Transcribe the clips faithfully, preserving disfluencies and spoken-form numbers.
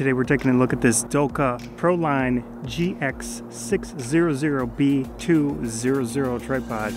Today we're taking a look at this Doka Proline G X six hundred B two hundred tripod.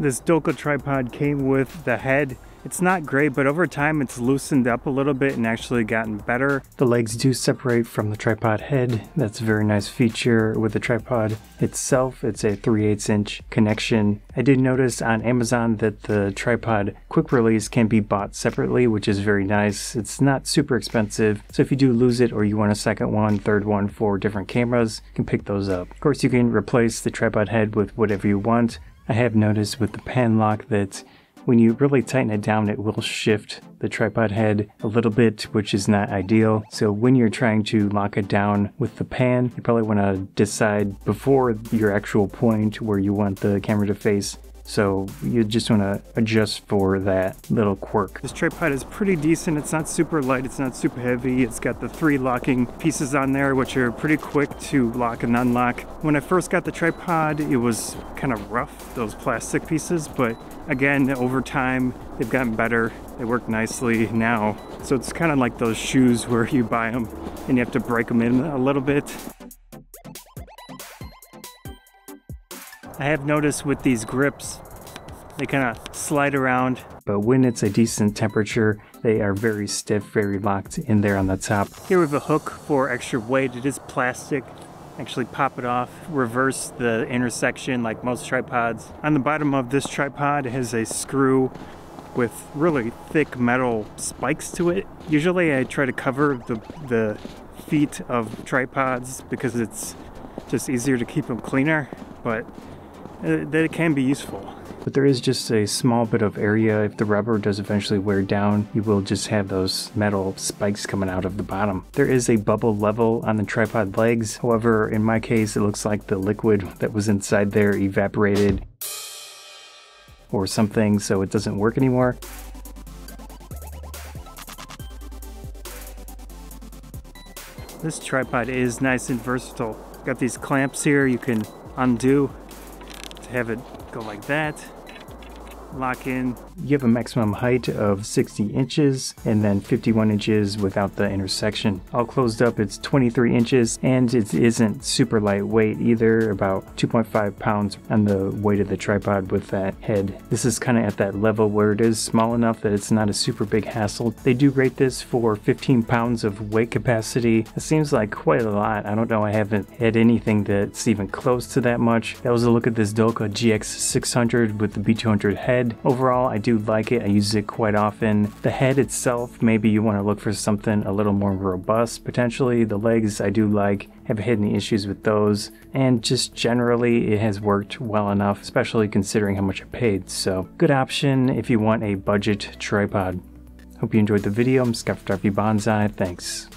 This Doka tripod came with the head. It's not great, but over time it's loosened up a little bit and actually gotten better. The legs do separate from the tripod head. That's a very nice feature with the tripod itself. It's a three eighths inch connection. I did notice on Amazon that the tripod quick release can be bought separately, which is very nice. It's not super expensive, so if you do lose it or you want a second one, third one for different cameras, you can pick those up. Of course, you can replace the tripod head with whatever you want. I have noticed with the pan lock that when you really tighten it down, it will shift the tripod head a little bit, which is not ideal. So when you're trying to lock it down with the pan, you probably want to decide before your actual point where you want the camera to face. So you just want to adjust for that little quirk. This tripod is pretty decent. It's not super light, it's not super heavy. It's got the three locking pieces on there, which are pretty quick to lock and unlock. When I first got the tripod, it was kind of rough, those plastic pieces, but again, over time, they've gotten better. They work nicely now. So it's kind of like those shoes where you buy them and you have to break them in a little bit. I have noticed with these grips, they kind of slide around, but when it's a decent temperature, they are very stiff, very locked in there on the top. Here we have a hook for extra weight. It is plastic. Actually pop it off, reverse the intersection like most tripods. On the bottom of this tripod has a screw with really thick metal spikes to it. Usually I try to cover the, the feet of tripods because it's just easier to keep them cleaner, but that it can be useful. But there is just a small bit of area. If the rubber does eventually wear down, you will just have those metal spikes coming out of the bottom. There is a bubble level on the tripod legs. However, in my case, it looks like the liquid that was inside there evaporated or something, so it doesn't work anymore. This tripod is nice and versatile. Got these clamps here you can undo to have it go like that, lock in. You have a maximum height of sixty inches and then fifty-one inches without the intersection. All closed up, it's twenty-three inches, and it isn't super lightweight either, about two point five pounds on the weight of the tripod with that head. This is kind of at that level where it is small enough that it's not a super big hassle. They do rate this for fifteen pounds of weight capacity. It seems like quite a lot. I don't know, I haven't had anything that's even close to that much. That was a look at this Doka G X six hundred with the B two hundred head. Overall, I do like it. I use it quite often. The head itself, maybe you want to look for something a little more robust, potentially. The legs, I do like. Haven't had any issues with those. And just generally, it has worked well enough, especially considering how much I paid. So, good option if you want a budget tripod. Hope you enjoyed the video. I'm Scott, Photography Banzai. Thanks.